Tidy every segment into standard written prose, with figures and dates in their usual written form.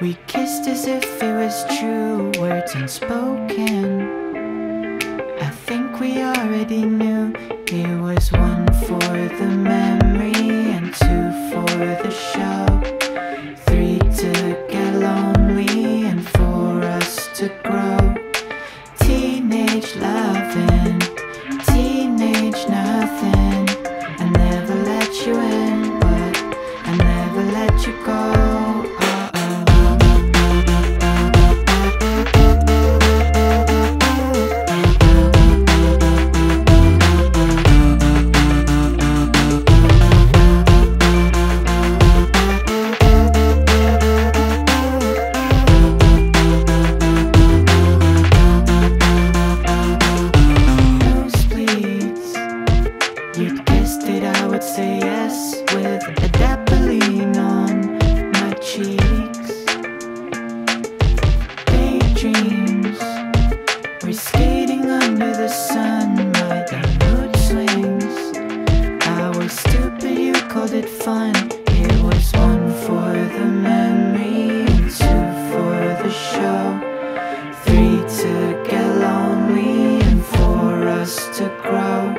We kissed as if it was true, words unspoken. I think we already knew. Here was one for the memory and two for the show, three to get lonely and for us to grow. Teenage loving, teenage nothing. I never let you in, but I never let you go. You'd guessed that I would say yes, with a dappling on my cheeks. Daydreams, we're skating under the sun. My dark mood swings. I was stupid, you called it fun. It was one for the memory, two for the show, three to get lonely, and for us to grow.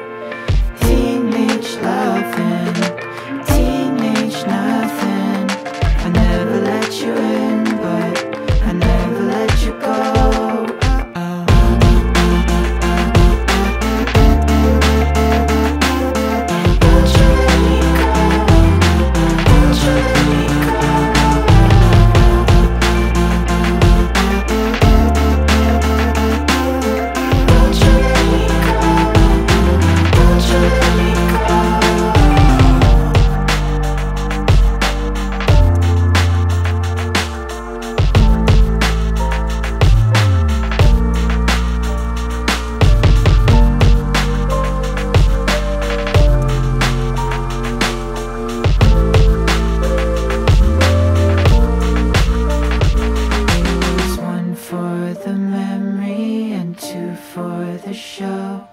Show,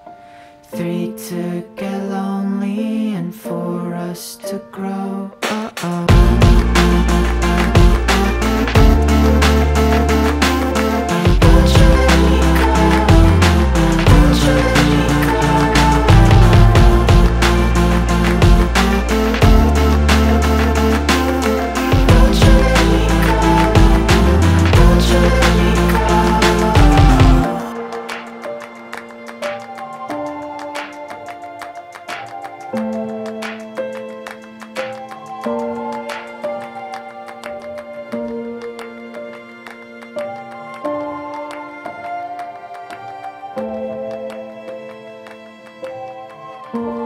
three to get lonely and for us to grow.